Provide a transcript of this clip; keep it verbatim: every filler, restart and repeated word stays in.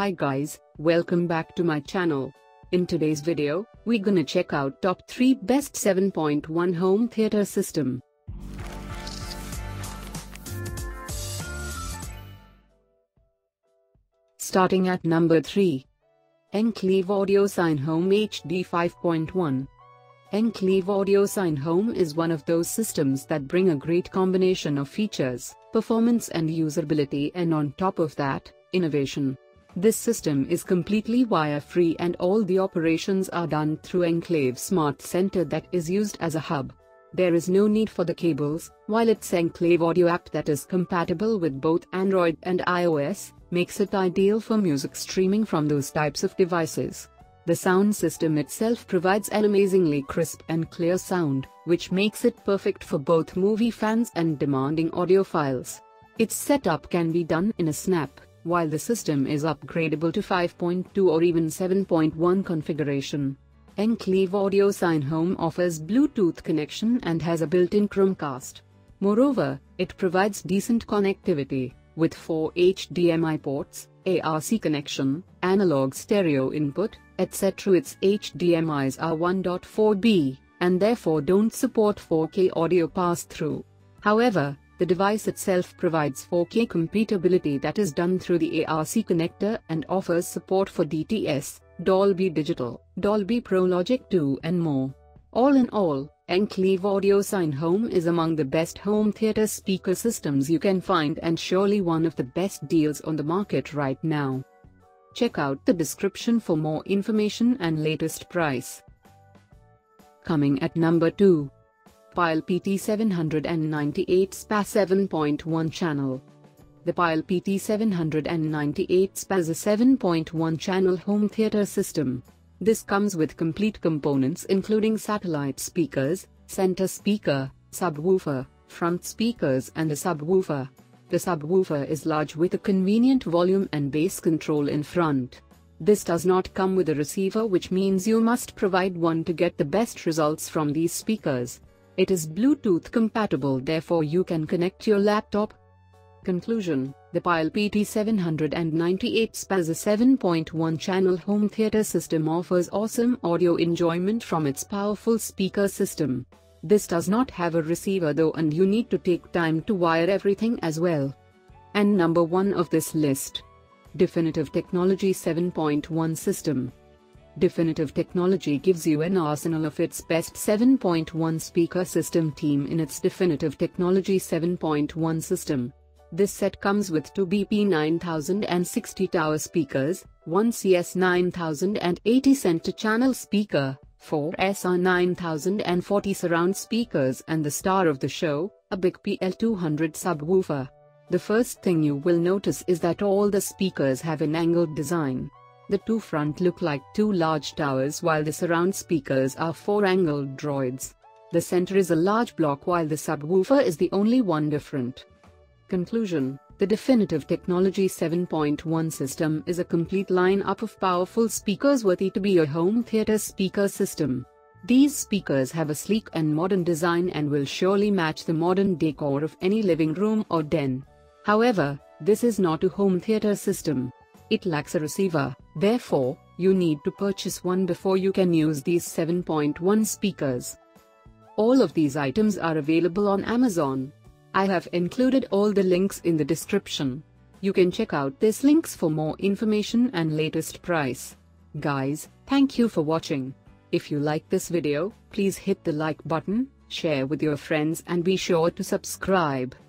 Hi guys, welcome back to my channel. In today's video, we gonna check out top three best seven point one home theater system. Starting at number three. Enclave Audio CineHome H D five point one. Enclave Audio CineHome is one of those systems that bring a great combination of features, performance and usability, and on top of that, innovation. This system is completely wire-free and all the operations are done through Enclave Smart Center that is used as a hub. There is no need for the cables, while its Enclave Audio app that is compatible with both Android and iOS, makes it ideal for music streaming from those types of devices. The sound system itself provides an amazingly crisp and clear sound, which makes it perfect for both movie fans and demanding audiophiles. Its setup can be done in a snap, while the system is upgradable to five point two or even seven point one configuration. Enclave Audio CineHome offers Bluetooth connection and has a built-in Chromecast. Moreover, it provides decent connectivity, with four H D M I ports, A R C connection, analog stereo input, et cetera. Its H D M Is are one point four B, and therefore don't support four K audio pass-through. However, the device itself provides four K compatibility that is done through the A R C connector and offers support for D T S, Dolby Digital, Dolby Pro Logic two and more. All in all, Enclave Audio CineHome is among the best home theater speaker systems you can find and surely one of the best deals on the market right now. Check out the description for more information and latest price. Coming at number two. Pyle P T seven nine eight S B A seven point one channel. The Pyle P T seven nine eight S B A is a seven point one channel home theater system. This comes with complete components including satellite speakers, center speaker, subwoofer, front speakers and a subwoofer. The subwoofer is large with a convenient volume and bass control in front. This does not come with a receiver, which means you must provide one to get the best results from these speakers. It is Bluetooth compatible, therefore you can connect your laptop. Conclusion: the Pyle P T seven nine eight S B A as a seven point one channel home theater system offers awesome audio enjoyment from its powerful speaker system. This does not have a receiver though, and you need to take time to wire everything as well. And number one of this list. Definitive Technology seven point one system. Definitive Technology gives you an arsenal of its best seven point one speaker system team in its Definitive Technology seven point one system. This set comes with two B P nine thousand sixty tower speakers, one C S nine thousand eighty center channel speaker, four S R nine thousand forty surround speakers and the star of the show, a big P L two hundred subwoofer. The first thing you will notice is that all the speakers have an angled design. The two front look like two large towers while the surround speakers are four angled droids. The center is a large block while the subwoofer is the only one different. Conclusion: the Definitive Technology seven point one system is a complete lineup of powerful speakers worthy to be a home theater speaker system. These speakers have a sleek and modern design and will surely match the modern decor of any living room or den. However, this is not a home theater system. It lacks a receiver, therefore, you need to purchase one before you can use these seven point one speakers. All of these items are available on Amazon. I have included all the links in the description. You can check out these links for more information and latest price. Guys, thank you for watching. If you like this video, please hit the like button, share with your friends and be sure to subscribe.